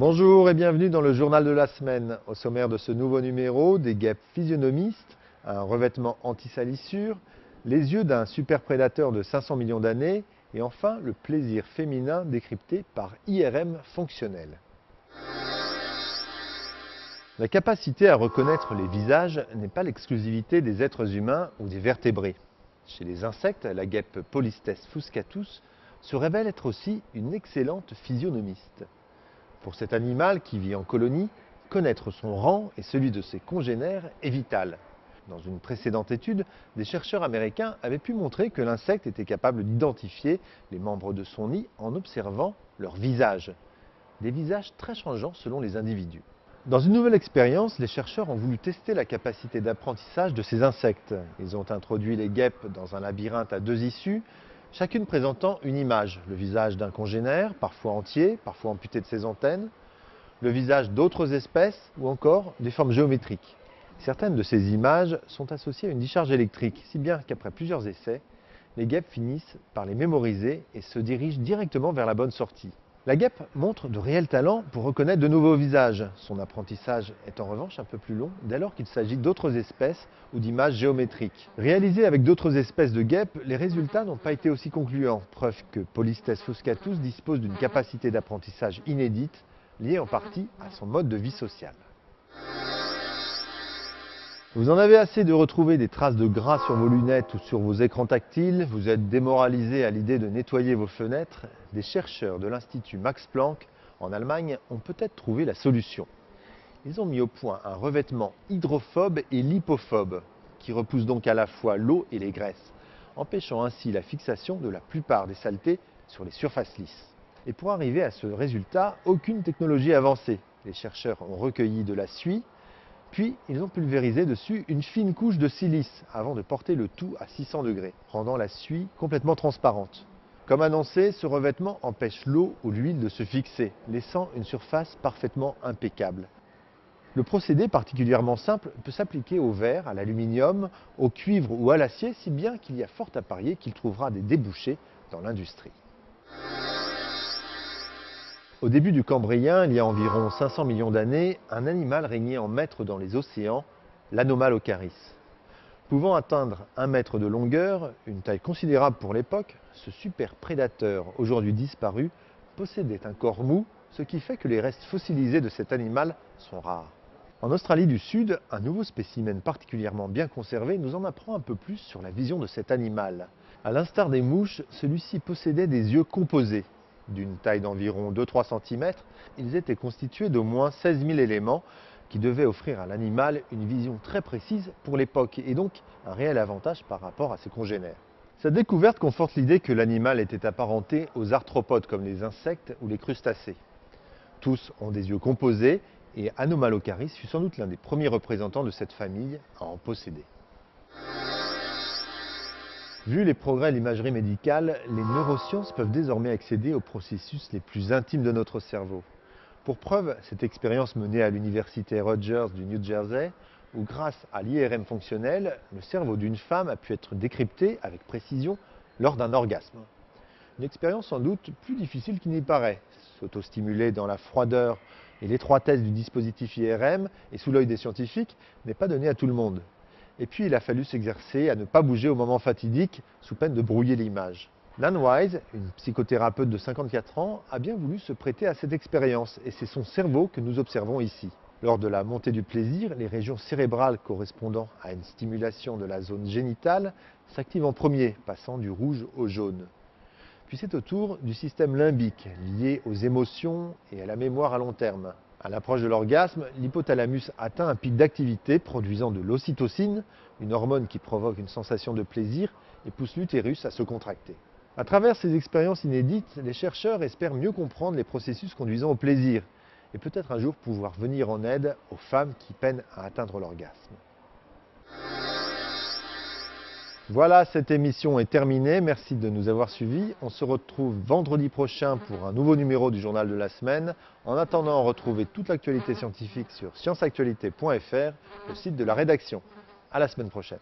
Bonjour et bienvenue dans le journal de la semaine. Au sommaire de ce nouveau numéro, des guêpes physionomistes, un revêtement anti-salissure, les yeux d'un superprédateur de 500 millions d'années et enfin le plaisir féminin décrypté par IRM fonctionnelle. La capacité à reconnaître les visages n'est pas l'exclusivité des êtres humains ou des vertébrés. Chez les insectes, la guêpe Polistes fuscatus se révèle être aussi une excellente physionomiste. Pour cet animal qui vit en colonie, connaître son rang et celui de ses congénères est vital. Dans une précédente étude, des chercheurs américains avaient pu montrer que l'insecte était capable d'identifier les membres de son nid en observant leurs visages. Des visages très changeants selon les individus. Dans une nouvelle expérience, les chercheurs ont voulu tester la capacité d'apprentissage de ces insectes. Ils ont introduit les guêpes dans un labyrinthe à deux issues, chacune présentant une image, le visage d'un congénère, parfois entier, parfois amputé de ses antennes, le visage d'autres espèces ou encore des formes géométriques. Certaines de ces images sont associées à une décharge électrique, si bien qu'après plusieurs essais, les guêpes finissent par les mémoriser et se dirigent directement vers la bonne sortie. La guêpe montre de réels talents pour reconnaître de nouveaux visages. Son apprentissage est en revanche un peu plus long dès lors qu'il s'agit d'autres espèces ou d'images géométriques. Réalisés avec d'autres espèces de guêpes, les résultats n'ont pas été aussi concluants. Preuve que Polistes fuscatus dispose d'une capacité d'apprentissage inédite, liée en partie à son mode de vie social. Vous en avez assez de retrouver des traces de gras sur vos lunettes ou sur vos écrans tactiles, vous êtes démoralisé à l'idée de nettoyer vos fenêtres. Des chercheurs de l'Institut Max Planck en Allemagne ont peut-être trouvé la solution. Ils ont mis au point un revêtement hydrophobe et lipophobe, qui repousse donc à la fois l'eau et les graisses, empêchant ainsi la fixation de la plupart des saletés sur les surfaces lisses. Et pour arriver à ce résultat, aucune technologie avancée. Les chercheurs ont recueilli de la suie, puis, ils ont pulvérisé dessus une fine couche de silice avant de porter le tout à 600 degrés, rendant la suie complètement transparente. Comme annoncé, ce revêtement empêche l'eau ou l'huile de se fixer, laissant une surface parfaitement impeccable. Le procédé particulièrement simple peut s'appliquer au verre, à l'aluminium, au cuivre ou à l'acier, si bien qu'il y a fort à parier qu'il trouvera des débouchés dans l'industrie. Au début du Cambrien, il y a environ 500 millions d'années, un animal régnait en maître dans les océans, l'Anomalocaris. Pouvant atteindre 1 mètre de longueur, une taille considérable pour l'époque, ce super prédateur, aujourd'hui disparu, possédait un corps mou, ce qui fait que les restes fossilisés de cet animal sont rares. En Australie du Sud, un nouveau spécimen particulièrement bien conservé nous en apprend un peu plus sur la vision de cet animal. A l'instar des mouches, celui-ci possédait des yeux composés. D'une taille d'environ 2-3 cm, ils étaient constitués d'au moins 16 000 éléments qui devaient offrir à l'animal une vision très précise pour l'époque et donc un réel avantage par rapport à ses congénères. Cette découverte conforte l'idée que l'animal était apparenté aux arthropodes comme les insectes ou les crustacés. Tous ont des yeux composés et Anomalocaris fut sans doute l'un des premiers représentants de cette famille à en posséder. Vu les progrès de l'imagerie médicale, les neurosciences peuvent désormais accéder aux processus les plus intimes de notre cerveau. Pour preuve, cette expérience menée à l'université Rutgers du New Jersey, où grâce à l'IRM fonctionnelle, le cerveau d'une femme a pu être décrypté avec précision lors d'un orgasme. Une expérience sans doute plus difficile qu'il n'y paraît. S'autostimuler dans la froideur et l'étroitesse du dispositif IRM et sous l'œil des scientifiques n'est pas donné à tout le monde. Et puis il a fallu s'exercer à ne pas bouger au moment fatidique, sous peine de brouiller l'image. Nan Wise, une psychothérapeute de 54 ans, a bien voulu se prêter à cette expérience, et c'est son cerveau que nous observons ici. Lors de la montée du plaisir, les régions cérébrales correspondant à une stimulation de la zone génitale s'activent en premier, passant du rouge au jaune. Puis c'est au tour du système limbique, lié aux émotions et à la mémoire à long terme. À l'approche de l'orgasme, l'hypothalamus atteint un pic d'activité produisant de l'ocytocine, une hormone qui provoque une sensation de plaisir et pousse l'utérus à se contracter. À travers ces expériences inédites, les chercheurs espèrent mieux comprendre les processus conduisant au plaisir et peut-être un jour pouvoir venir en aide aux femmes qui peinent à atteindre l'orgasme. Voilà, cette émission est terminée. Merci de nous avoir suivis. On se retrouve vendredi prochain pour un nouveau numéro du Journal de la semaine. En attendant, retrouvez toute l'actualité scientifique sur scienceactualité.fr, le site de la rédaction. À la semaine prochaine.